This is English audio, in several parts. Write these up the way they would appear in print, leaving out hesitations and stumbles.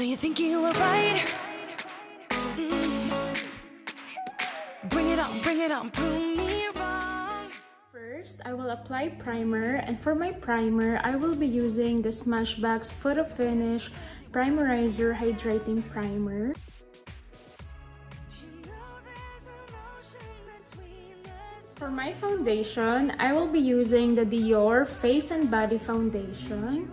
So you think you were right? Bring it on, prove me wrong. First, I will apply primer, and for my primer, I will be using the Smashbox Photo Finish Primerizer Hydrating Primer. For my foundation, I will be using the Dior Face and Body Foundation.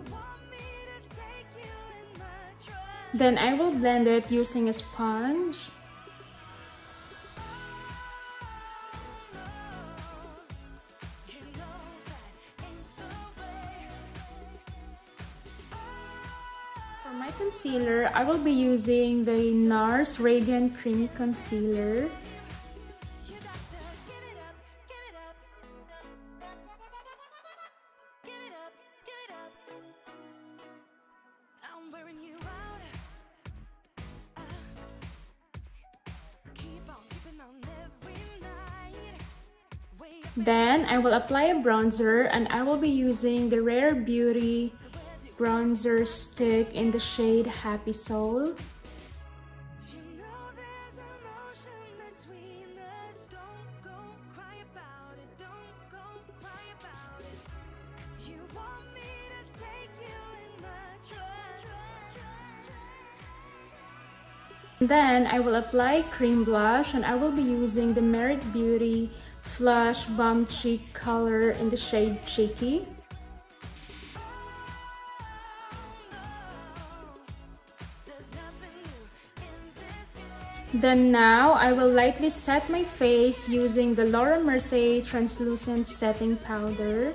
Then I will blend it using a sponge. For my concealer, I will be using the NARS Radiant Creamy Concealer. Then I will apply a bronzer, and I will be using the Rare Beauty bronzer stick in the shade Happy Soul. Then I will apply cream blush, and I will be using the Merit Beauty Flush Bomb Cheek color in the shade Cheeky. Then now I will lightly set my face using the Laura Mercier translucent setting powder.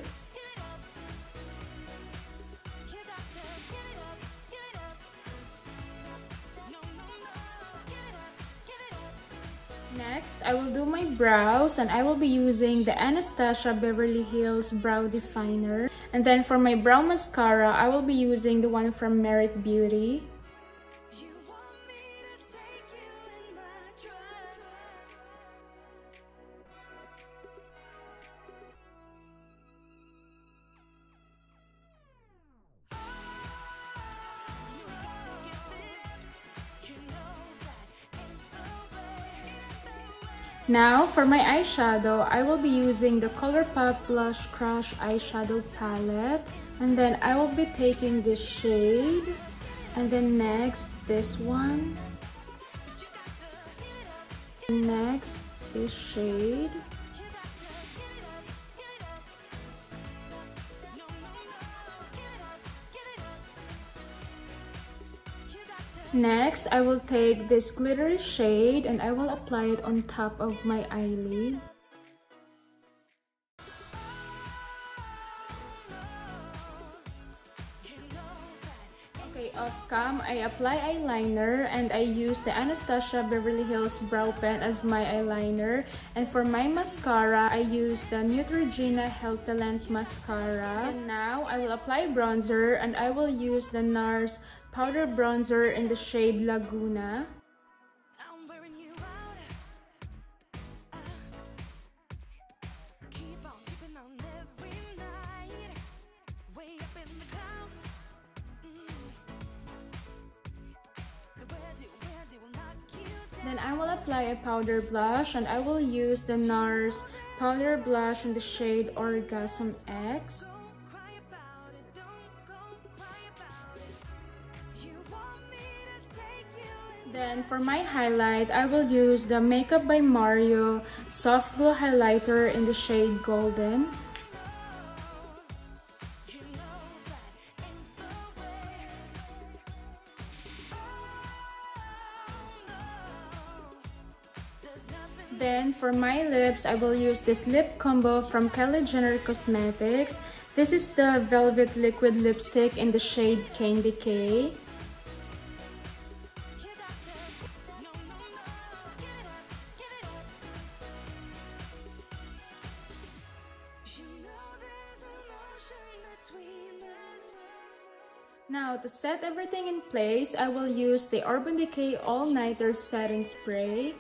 Next, I will do my brows, and I will be using the Anastasia Beverly Hills Brow Definer. And then for my brow mascara, I will be using the one from Merit Beauty. Now, for my eyeshadow, I will be using the ColourPop Blush Crush Eyeshadow Palette. And then I will be taking this shade. And then next, this one. Next, this shade. Next, I will take this glittery shade, and I will apply it on top of my eyelid. Okay, off cam, I apply eyeliner, and I use the Anastasia Beverly Hills Brow Pen as my eyeliner. And for my mascara, I use the Neutrogena Healthy Length Mascara. And now, I will apply bronzer, and I will use the NARS Powder Bronzer in the shade Laguna. Then I will apply a powder blush, and I will use the NARS Powder Blush in the shade Orgasm X. Then for my highlight, I will use the Makeup by Mario Soft Glow Highlighter in the shade Golden. Then for my lips, I will use this lip combo from Kylie Jenner Cosmetics. This is the Velvet Liquid Lipstick in the shade Urban Decay. Now, to set everything in place, I will use the Urban Decay All Nighter Setting Spray.